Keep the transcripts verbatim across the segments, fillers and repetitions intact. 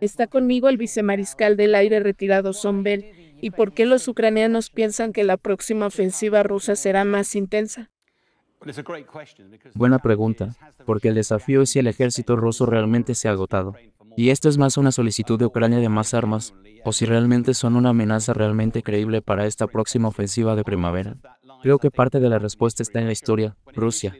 Está conmigo el vicemariscal del aire retirado Sean Bell. ¿Y por qué los ucranianos piensan que la próxima ofensiva rusa será más intensa? Buena pregunta, porque el desafío es si el ejército ruso realmente se ha agotado. Y esto es más una solicitud de Ucrania de más armas, o si realmente son una amenaza realmente creíble para esta próxima ofensiva de primavera. Creo que parte de la respuesta está en la historia. Rusia,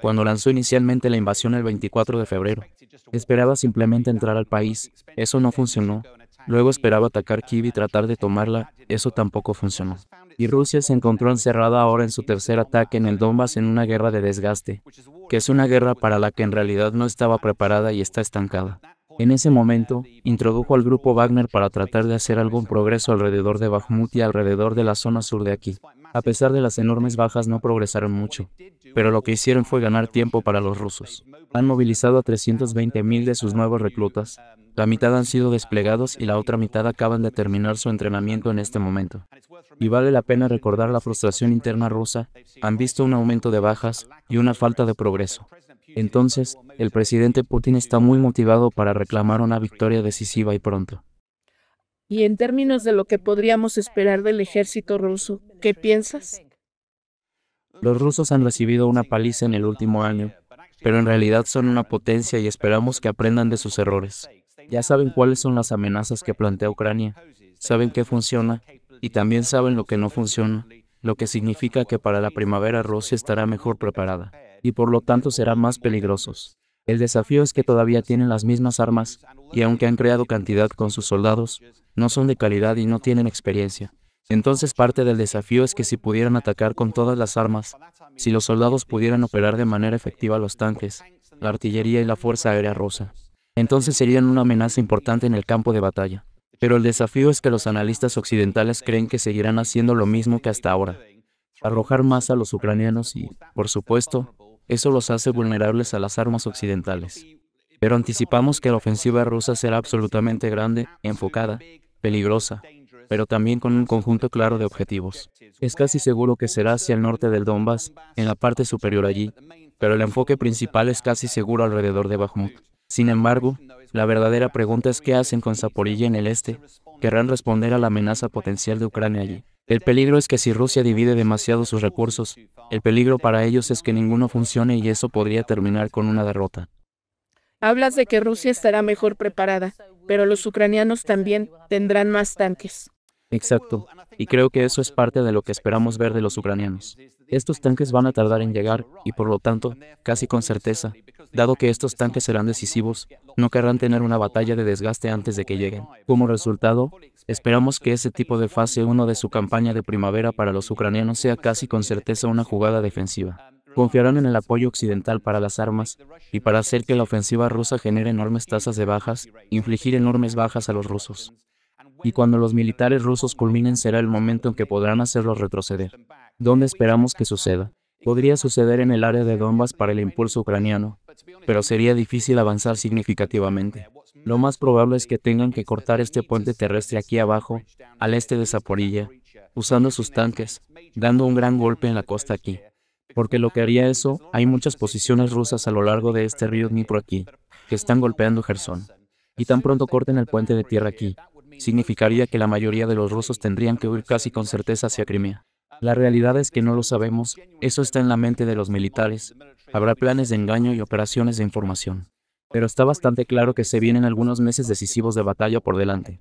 cuando lanzó inicialmente la invasión el veinticuatro de febrero, esperaba simplemente entrar al país, eso no funcionó. Luego esperaba atacar Kiev y tratar de tomarla, eso tampoco funcionó. Y Rusia se encontró encerrada ahora en su tercer ataque en el Donbas en una guerra de desgaste, que es una guerra para la que en realidad no estaba preparada y está estancada. En ese momento, introdujo al grupo Wagner para tratar de hacer algún progreso alrededor de Bakhmut y alrededor de la zona sur de aquí. A pesar de las enormes bajas no progresaron mucho, pero lo que hicieron fue ganar tiempo para los rusos. Han movilizado a trescientos veinte mil de sus nuevos reclutas, la mitad han sido desplegados y la otra mitad acaban de terminar su entrenamiento en este momento. Y vale la pena recordar la frustración interna rusa, han visto un aumento de bajas y una falta de progreso. Entonces, el presidente Putin está muy motivado para reclamar una victoria decisiva y pronto. Y en términos de lo que podríamos esperar del ejército ruso, ¿qué piensas? Los rusos han recibido una paliza en el último año, pero en realidad son una potencia y esperamos que aprendan de sus errores. Ya saben cuáles son las amenazas que plantea Ucrania, saben qué funciona y también saben lo que no funciona, lo que significa que para la primavera Rusia estará mejor preparada. Y por lo tanto serán más peligrosos. El desafío es que todavía tienen las mismas armas, y aunque han creado cantidad con sus soldados, no son de calidad y no tienen experiencia. Entonces parte del desafío es que si pudieran atacar con todas las armas, si los soldados pudieran operar de manera efectiva los tanques, la artillería y la fuerza aérea rusa, entonces serían una amenaza importante en el campo de batalla. Pero el desafío es que los analistas occidentales creen que seguirán haciendo lo mismo que hasta ahora. Arrojar más a los ucranianos y, por supuesto, eso los hace vulnerables a las armas occidentales. Pero anticipamos que la ofensiva rusa será absolutamente grande, enfocada, peligrosa, pero también con un conjunto claro de objetivos. Es casi seguro que será hacia el norte del Donbas, en la parte superior allí, pero el enfoque principal es casi seguro alrededor de Bakhmut. Sin embargo, la verdadera pregunta es qué hacen con Zaporizhia en el este, querrán responder a la amenaza potencial de Ucrania allí. El peligro es que si Rusia divide demasiado sus recursos, el peligro para ellos es que ninguno funcione y eso podría terminar con una derrota. Hablas de que Rusia estará mejor preparada, pero los ucranianos también tendrán más tanques. Exacto, y creo que eso es parte de lo que esperamos ver de los ucranianos. Estos tanques van a tardar en llegar, y por lo tanto, casi con certeza, dado que estos tanques serán decisivos, no querrán tener una batalla de desgaste antes de que lleguen. Como resultado, esperamos que ese tipo de fase uno de su campaña de primavera para los ucranianos sea casi con certeza una jugada defensiva. Confiarán en el apoyo occidental para las armas, y para hacer que la ofensiva rusa genere enormes tasas de bajas, infligir enormes bajas a los rusos. Y cuando los militares rusos culminen será el momento en que podrán hacerlos retroceder. ¿Dónde esperamos que suceda? Podría suceder en el área de Donbas para el impulso ucraniano, pero sería difícil avanzar significativamente. Lo más probable es que tengan que cortar este puente terrestre aquí abajo, al este de Zaporizhia, usando sus tanques, dando un gran golpe en la costa aquí. Porque lo que haría eso, hay muchas posiciones rusas a lo largo de este río Dnipro aquí, que están golpeando Jerson. Y tan pronto corten el puente de tierra aquí, significaría que la mayoría de los rusos tendrían que huir casi con certeza hacia Crimea. La realidad es que no lo sabemos, eso está en la mente de los militares, habrá planes de engaño y operaciones de información. Pero está bastante claro que se vienen algunos meses decisivos de batalla por delante.